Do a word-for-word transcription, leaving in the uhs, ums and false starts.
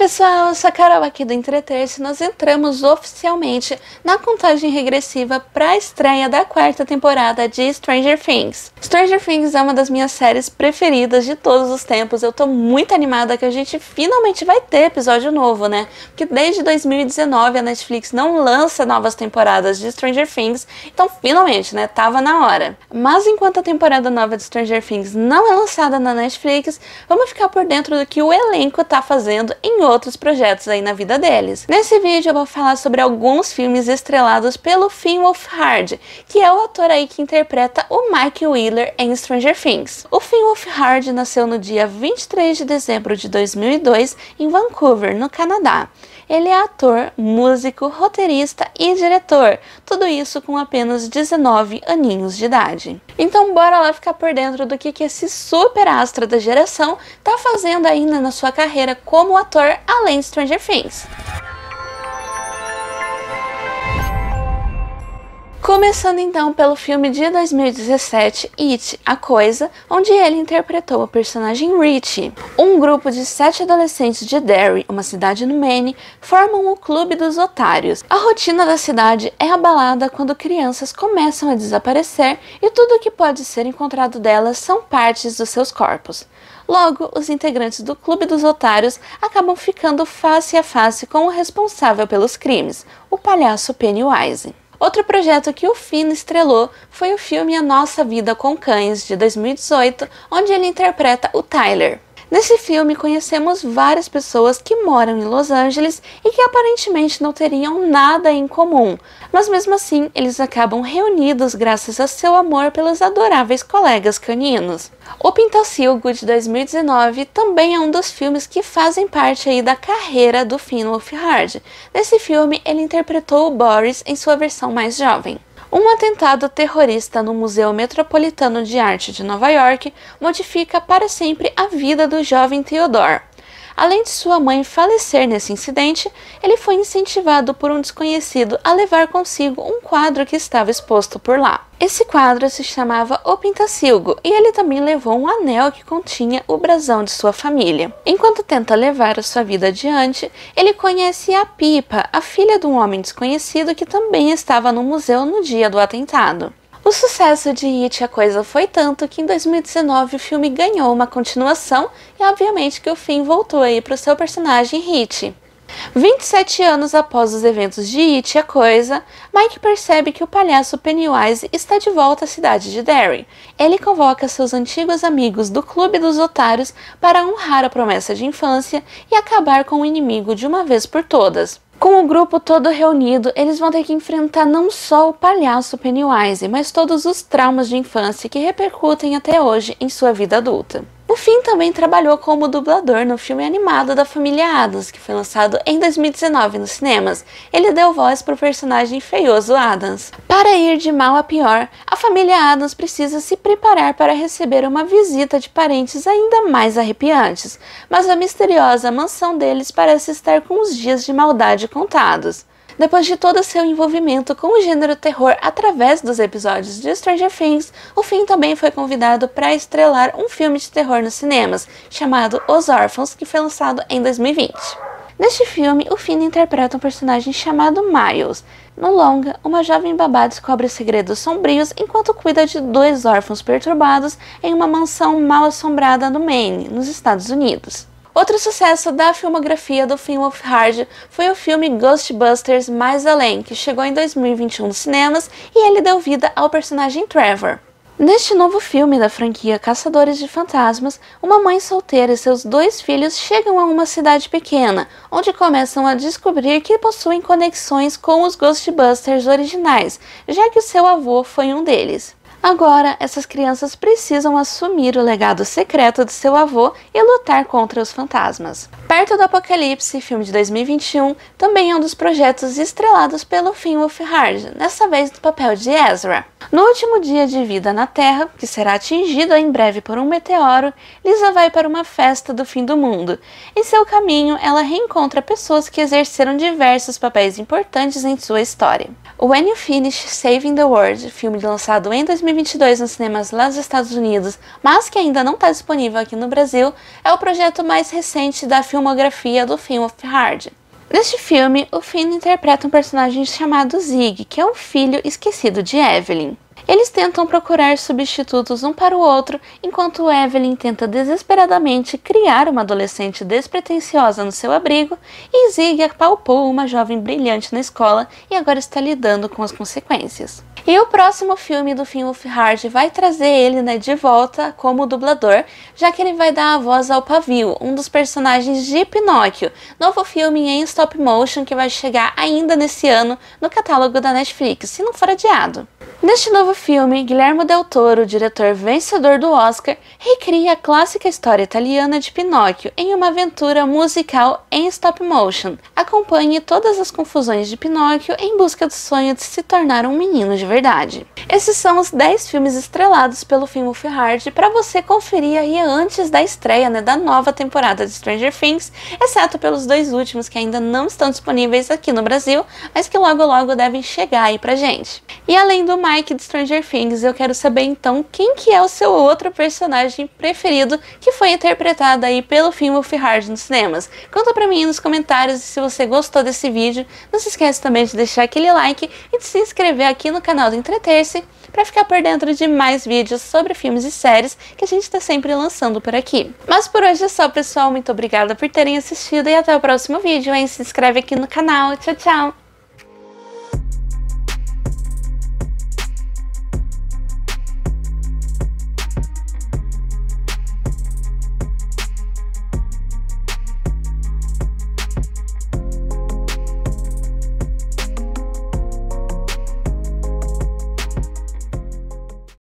pessoal, eu sou a Carol aqui do Entreter-se. Nós entramos oficialmente na contagem regressiva para a estreia da quarta temporada de Stranger Things. Stranger Things é uma das minhas séries preferidas de todos os tempos. Eu tô muito animada que a gente finalmente vai ter episódio novo, né? Porque desde dois mil e dezenove a Netflix não lança novas temporadas de Stranger Things, então finalmente, né? Tava na hora. Mas enquanto a temporada nova de Stranger Things não é lançada na Netflix, vamos ficar por dentro do que o elenco tá fazendo em outros projetos aí na vida deles. Nesse vídeo eu vou falar sobre alguns filmes estrelados pelo Finn Wolfhard, que é o ator aí que interpreta o Mike Wheeler em Stranger Things. O Finn Wolfhard nasceu no dia vinte e três de dezembro de dois mil e dois em Vancouver, no Canadá. Ele é ator, músico, roteirista e diretor, tudo isso com apenas dezenove aninhos de idade. Então bora lá ficar por dentro do que, que esse super astra da geração tá fazendo ainda na sua carreira como ator além de Stranger Things. Começando então pelo filme de dois mil e dezessete, It, A Coisa, onde ele interpretou o personagem Richie. Um grupo de sete adolescentes de Derry, uma cidade no Maine, formam o Clube dos Otários. A rotina da cidade é abalada quando crianças começam a desaparecer e tudo o que pode ser encontrado delas são partes dos seus corpos. Logo, os integrantes do Clube dos Otários acabam ficando face a face com o responsável pelos crimes, o palhaço Pennywise. Outro projeto que o Finn estrelou foi o filme A Nossa Vida com Cães, de dois mil e dezoito, onde ele interpreta o Tyler. Nesse filme conhecemos várias pessoas que moram em Los Angeles e que aparentemente não teriam nada em comum, mas mesmo assim eles acabam reunidos graças a seu amor pelos adoráveis colegas caninos. O Pintassilgo, de dois mil e dezenove, também é um dos filmes que fazem parte aí da carreira do Finn Wolfhard. Nesse filme, ele interpretou o Boris em sua versão mais jovem. Um atentado terrorista no Museu Metropolitano de Arte de Nova York modifica para sempre a vida do jovem Theodore. Além de sua mãe falecer nesse incidente, ele foi incentivado por um desconhecido a levar consigo um quadro que estava exposto por lá. Esse quadro se chamava O Pintassilgo e ele também levou um anel que continha o brasão de sua família. Enquanto tenta levar a sua vida adiante, ele conhece a Pipa, a filha de um homem desconhecido que também estava no museu no dia do atentado. O sucesso de It, A Coisa foi tanto que em dois mil e dezenove o filme ganhou uma continuação e obviamente que o Finn voltou aí para o seu personagem Richie. vinte e sete anos após os eventos de It, A Coisa, Mike percebe que o palhaço Pennywise está de volta à cidade de Derry. Ele convoca seus antigos amigos do Clube dos Otários para honrar a promessa de infância e acabar com o inimigo de uma vez por todas. Com o grupo todo reunido, eles vão ter que enfrentar não só o palhaço Pennywise, mas todos os traumas de infância que repercutem até hoje em sua vida adulta. O Finn também trabalhou como dublador no filme animado da família Addams, que foi lançado em dois mil e dezenove nos cinemas. Ele deu voz para o personagem feioso Addams. Para ir de mal a pior, a família Addams precisa se preparar para receber uma visita de parentes ainda mais arrepiantes, mas a misteriosa mansão deles parece estar com os dias de maldade contados. Depois de todo seu envolvimento com o gênero terror através dos episódios de Stranger Things, o Finn também foi convidado para estrelar um filme de terror nos cinemas, chamado Os Órfãos, que foi lançado em dois mil e vinte. Neste filme, o Finn interpreta um personagem chamado Miles. No longa, uma jovem babá descobre segredos sombrios enquanto cuida de dois órfãos perturbados em uma mansão mal-assombrada no Maine, nos Estados Unidos. Outro sucesso da filmografia do Finn Wolfhard foi o filme Ghostbusters Mais Além, que chegou em dois mil e vinte e um nos cinemas e ele deu vida ao personagem Trevor. Neste novo filme da franquia Caçadores de Fantasmas, uma mãe solteira e seus dois filhos chegam a uma cidade pequena, onde começam a descobrir que possuem conexões com os Ghostbusters originais, já que o seu avô foi um deles. Agora, essas crianças precisam assumir o legado secreto de seu avô e lutar contra os fantasmas. Perto do Apocalipse, filme de dois mil e vinte e um, também é um dos projetos estrelados pelo Finn Wolfhard, nessa vez do papel de Ezra. No último dia de vida na Terra, que será atingida em breve por um meteoro, Lisa vai para uma festa do fim do mundo. Em seu caminho, ela reencontra pessoas que exerceram diversos papéis importantes em sua história. When You Finish Saving the World, filme lançado em dois mil e vinte e dois nos cinemas lá dos Estados Unidos, mas que ainda não está disponível aqui no Brasil, é o projeto mais recente da filmografia do Finn Wolfhard. Neste filme, o Finn interpreta um personagem chamado Zig, que é um filho esquecido de Evelyn. Eles tentam procurar substitutos um para o outro, enquanto Evelyn tenta desesperadamente criar uma adolescente despretensiosa no seu abrigo, e Zig apalpou uma jovem brilhante na escola e agora está lidando com as consequências. E o próximo filme do Finn Wolfhard vai trazer ele né, de volta como dublador, já que ele vai dar a voz ao Pavio, um dos personagens de Pinóquio, novo filme em stop motion que vai chegar ainda nesse ano no catálogo da Netflix, se não for adiado. Neste novo filme, Guillermo del Toro, diretor vencedor do Oscar, recria a clássica história italiana de Pinóquio em uma aventura musical em stop motion. Acompanhe todas as confusões de Pinóquio em busca do sonho de se tornar um menino de verdade. Esses são os dez filmes estrelados pelo Finn Wolfhard para você conferir aí antes da estreia né, da nova temporada de Stranger Things, exceto pelos dois últimos que ainda não estão disponíveis aqui no Brasil, mas que logo logo devem chegar aí pra gente. E além do Mike de Stranger Things, eu quero saber então quem que é o seu outro personagem preferido que foi interpretado aí pelo Finn Wolfhard nos cinemas. Conta pra mim nos comentários e se você gostou desse vídeo, não se esquece também de deixar aquele like e de se inscrever aqui no canal do Entreter-se, para ficar por dentro de mais vídeos sobre filmes e séries que a gente está sempre lançando por aqui. Mas por hoje é só, pessoal. Muito obrigada por terem assistido e até o próximo vídeo, hein? Se inscreve aqui no canal. Tchau, tchau!